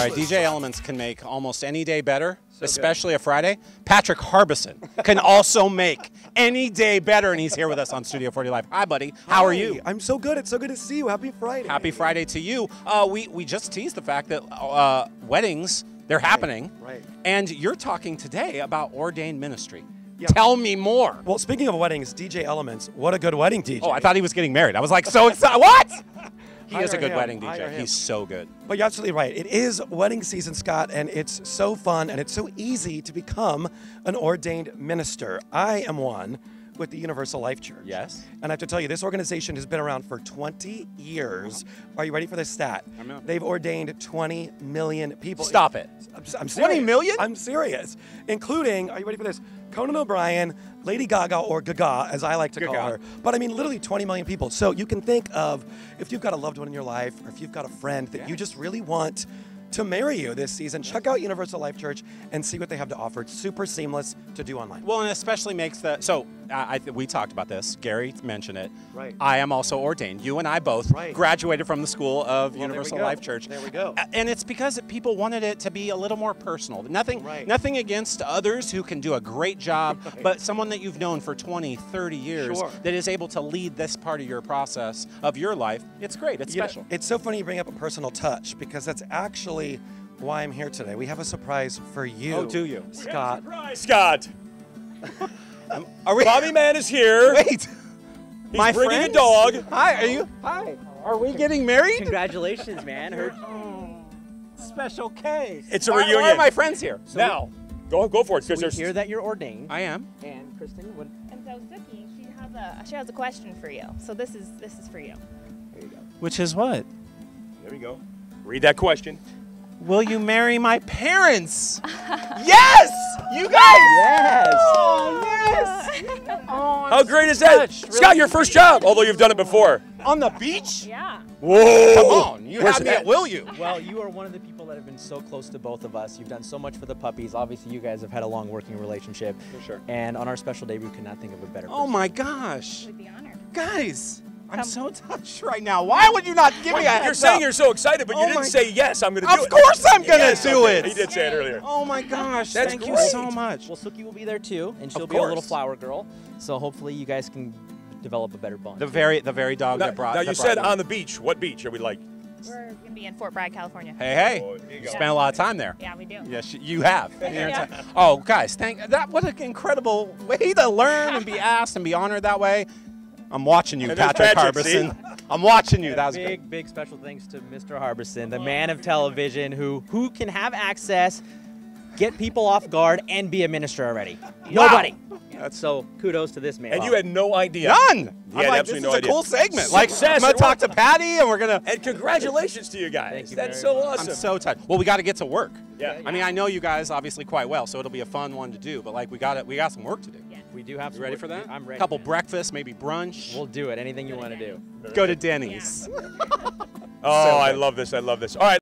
All right, DJ Elements can make almost any day better, especially a Friday. Patrick Harbison can also make any day better, and he's here with us on Studio 40 Live. Hi, buddy. How are you? I'm so good. It's so good to see you. Happy Friday. Happy Friday to you. We just teased the fact that weddings, they're happening. Right. And you're talking today about ordained ministry. Yeah. Tell me more. Well, speaking of weddings, DJ Elements, what a good wedding DJ. Oh, I thought he was getting married. I was like, so excited. What? He is a good wedding DJ. He's so good. But you're absolutely right. It is wedding season, Scott, and it's so fun, and it's so easy to become an ordained minister. I am one with the Universal Life Church. Yes. And I have to tell you, this organization has been around for 20 years. Are you ready for this stat? I'm up. They've ordained 20 million people. Stop it. I'm serious. 20 million? I'm serious. Including, are you ready for this? Conan O'Brien, Lady Gaga, or Gaga, as I like to call her. But I mean, literally 20 million people. So you can think of, if you've got a loved one in your life, or if you've got a friend that you just really want to marry you this season, check out Universal Life Church and see what they have to offer. It's super seamless to do online. Well, and it especially makes the, so we talked about this, Gary mentioned it. Right. I am also ordained. You and I both graduated from the school of Universal Life Church. There we go. And it's because people wanted it to be a little more personal. Nothing against others who can do a great job, but someone that you've known for 20, 30 years that is able to lead this part of your process of your life, it's great, it's special. It's so funny you bring up a personal touch, because that's actually why I'm here today. We have a surprise for you. Oh, do you? Scott. We have a surprise. Scott. Bobby Mann is here. Wait. He's bringing a dog. Hi, are you? Hi. Are we getting married? Congratulations, man. Special case. It's a reunion. Why are my friends here? So now, go for it. So we hear that you're ordained. I am. And Kristen would. And so Zuki, she has a question for you. So this is for you. There you go. Which is what? There we go. Read that question. Will you marry my parents? Yes! You guys! Yes! Oh, yes! Oh, how great is that? Really? Scott, your first job, although you've done it before. On the beach? Yeah. Whoa! Come on, you had me at will you? Well, you are one of the people that have been so close to both of us. You've done so much for the puppies. Obviously, you guys have had a long working relationship. For sure. And on our special day, we could not think of a better person. Oh my gosh. We'd be honored. Guys! I'm so touched right now. Why would you not give me a heads up? You're saying you're so excited, but you didn't say, yes, I'm going to do it. Of course I'm going to do it. He did say it earlier. Oh, my gosh. Thank you so much. Well, Suki will be there, too, and she'll be a little flower girl. So hopefully you guys can develop a better bond. The very dog that brought you. Now, you said on the beach. What beach are we like? We're going to be in Fort Bragg, California. Hey. Oh, you spent a lot of time there. Yeah, we do. Yes, you have. Yeah. Oh, guys, what an incredible way to learn and be asked and be honored that way. I'm watching you, Patrick Harbison. I'm watching you. That was big, big special thanks to Mr. Harbison, the man of television who can have access, get people off guard, and be a minister already. Nobody. So kudos to this man. And you had no idea. None. I'm like, this is a cool segment. Like, I'm going to talk to Patty, and we're going to. And congratulations to you guys. Thank you. That's so awesome. I'm so touched. Well, we got to get to work. Yeah. I mean, I know you guys obviously quite well, so it'll be a fun one to do. But like, we got some work to do. Yeah. We do have. You ready for that? I'm ready. Couple breakfast, maybe brunch. We'll do it. Anything you want to do. Go to Denny's. Oh, I love this. I love this. All right.